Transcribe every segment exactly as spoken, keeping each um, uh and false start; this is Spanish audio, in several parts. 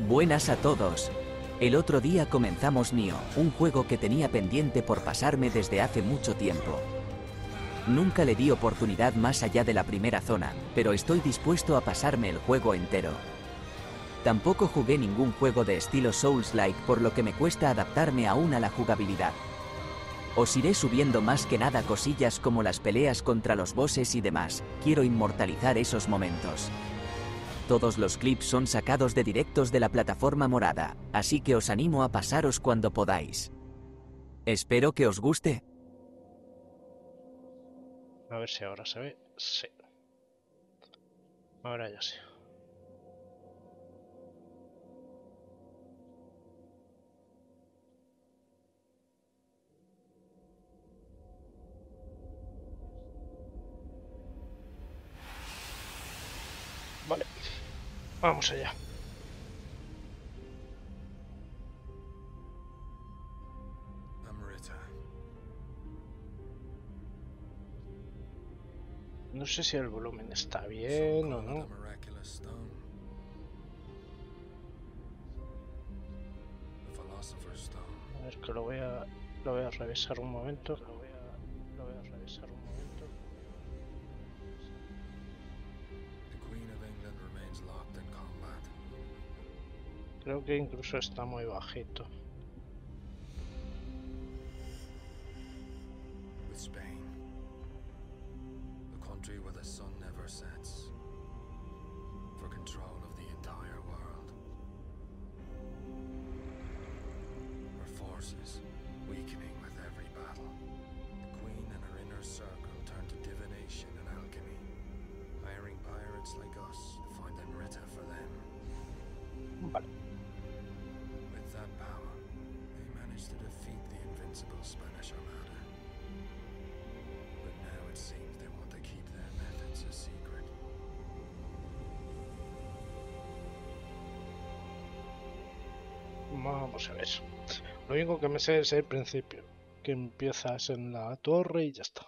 Buenas a todos. El otro día comenzamos Nioh, un juego que tenía pendiente por pasarme desde hace mucho tiempo. Nunca le di oportunidad más allá de la primera zona, pero estoy dispuesto a pasarme el juego entero. Tampoco jugué ningún juego de estilo Souls-like, por lo que me cuesta adaptarme aún a la jugabilidad. Os iré subiendo más que nada cosillas como las peleas contra los bosses y demás, quiero inmortalizar esos momentos. Todos los clips son sacados de directos de la plataforma morada, así que os animo a pasaros cuando podáis. Espero que os guste. A ver si ahora se ve. Sí. Ahora ya sí. Vale. Vamos allá. No sé si el volumen está bien o no. A ver, que lo voy a, lo voy a revisar un momento. Lo voy a, lo voy a revisar un momento. Creo que incluso está muy bajito. With Spain, the country where the sun never sets, for control of the entire world. Her forces weakening with every battle. The Queen and her inner circle turn to divination and alchemy, hiring pirates like us to find Amrita for them. Vale. Vamos a ver. Lo único que me sé es el principio, que empiezas en la torre y ya está.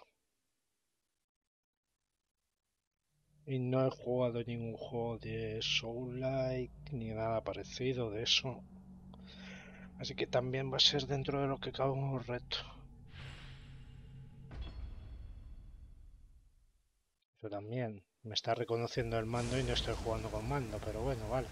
Y no he jugado ningún juego de Soul-like ni nada parecido de eso. Así que también va a ser dentro de lo que cabe un reto. Eso también. Me está reconociendo el mando y no estoy jugando con mando, pero bueno, vale.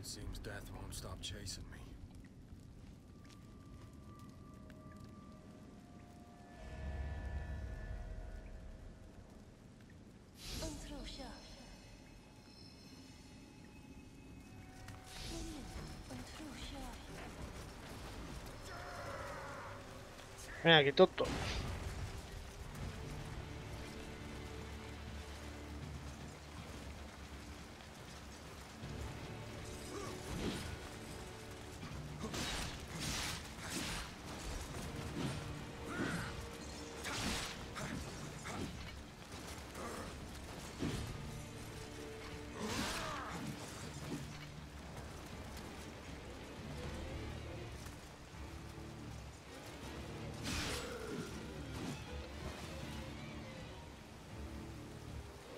It seems death won't stop chasing me. Mira, qué tonto.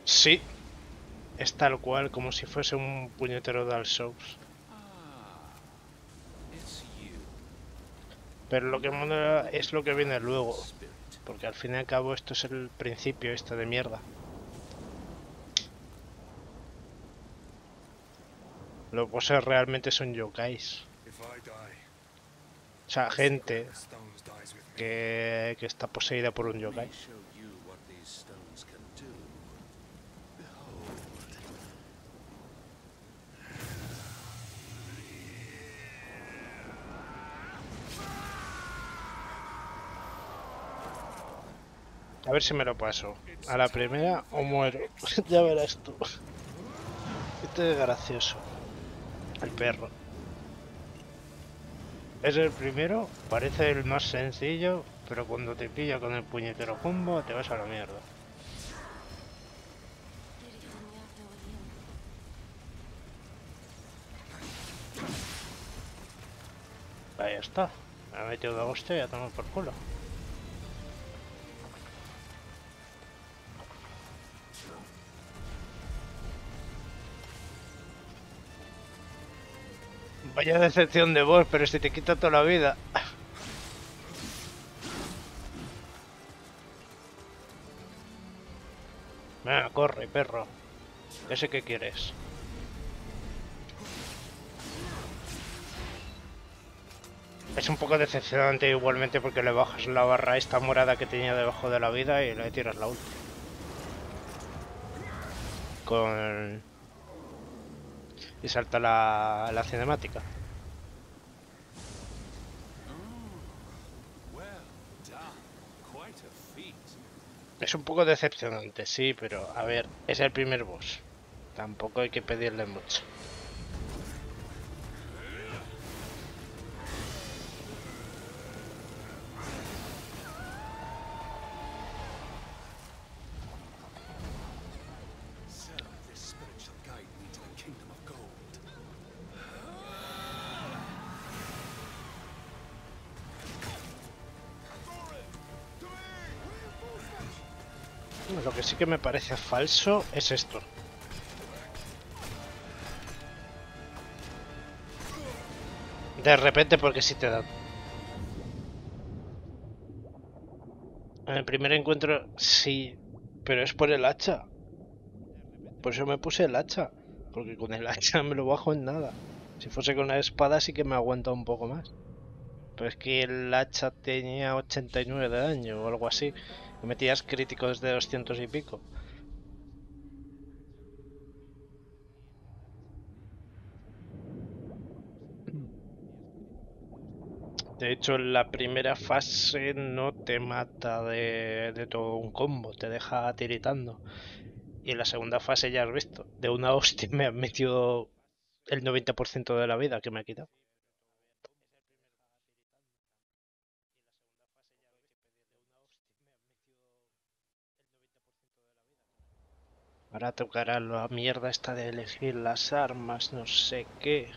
Sí, es tal cual, como si fuese un puñetero Dark Souls. Pero lo que mola es lo que viene luego, porque al fin y al cabo esto es el principio este de mierda. Los bosses realmente son yokais. O sea, gente que, que está poseída por un yokai. A ver si me lo paso. A la primera o muero. Ya verás tú. Este es gracioso. El perro. Es el primero, parece el más sencillo, pero cuando te pilla con el puñetero jumbo te vas a la mierda. Ahí está. Me ha metido de agosto y ya tomo por culo. Vaya decepción de vos, pero si te quita toda la vida. Venga, corre, perro. Ya sé qué quieres. Es un poco decepcionante igualmente porque le bajas la barra a esta morada que tenía debajo de la vida y le tiras la ulti. Con... Y salta la, la cinemática. Es un poco decepcionante, sí, pero a ver, es el primer boss. Tampoco hay que pedirle mucho. Lo que sí que me parece falso es esto. De repente, porque sí te da. En el primer encuentro sí, pero es por el hacha. Por eso me puse el hacha, porque con el hacha me lo bajo en nada. Si fuese con la espada sí que me aguanta un poco más. Pero es que el hacha tenía ochenta y nueve de daño o algo así. Me metías críticos de doscientos y pico. De hecho, en la primera fase no te mata de, de todo un combo, te deja tiritando. Y en la segunda fase ya has visto, de una hostia me han metido el noventa por ciento de la vida que me ha quitado. Ahora tocará la mierda esta de elegir las armas, no sé qué.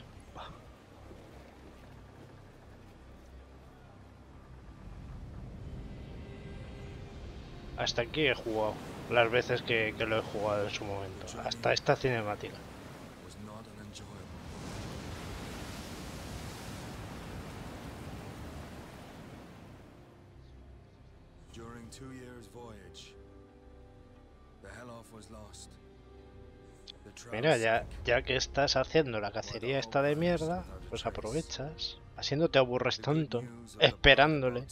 Hasta aquí he jugado, las veces que, que lo he jugado en su momento, hasta esta cinemática. Mira, ya, ya que estás haciendo la cacería esta de mierda, pues aprovechas. Así no te aburres tanto, esperándole.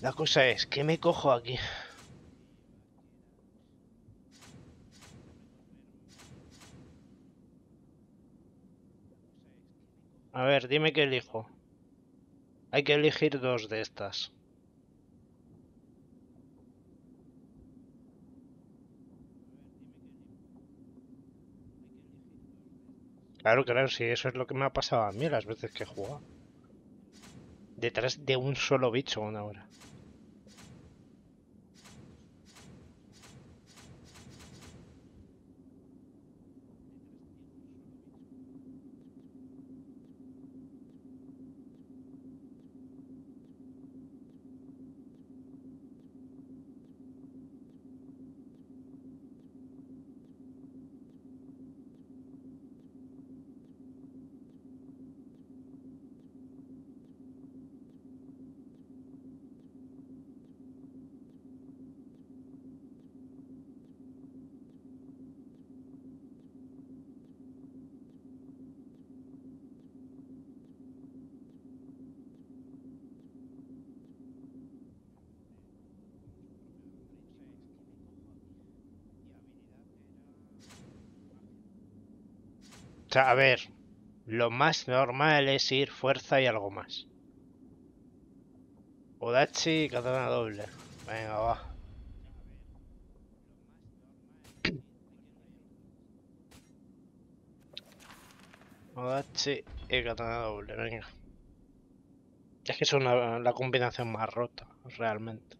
La cosa es, ¿qué me cojo aquí? A ver, dime qué elijo. Hay que elegir dos de estas. Claro, claro, sí, eso es lo que me ha pasado a mí las veces que he jugado. Detrás de un solo bicho una hora. sea, a ver, lo más normal es ir fuerza y algo más. Odachi y katana doble. Venga, va. Odachi y katana doble, venga. Es que es una, la combinación más rota, realmente.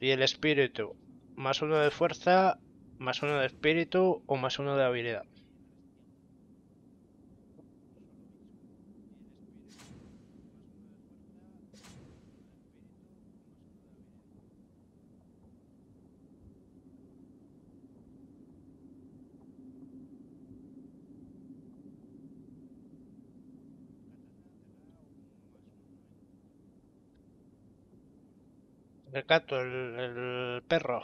Y el espíritu. Más uno de fuerza, más uno de espíritu o más uno de habilidad. El gato, el, el perro,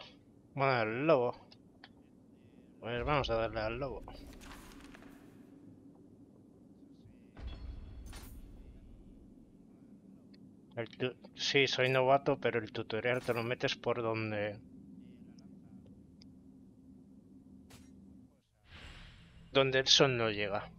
bueno, el lobo. Pues vamos a darle al lobo. El tu... Sí, soy novato, pero el tutorial te lo metes por donde... Donde el sol no llega.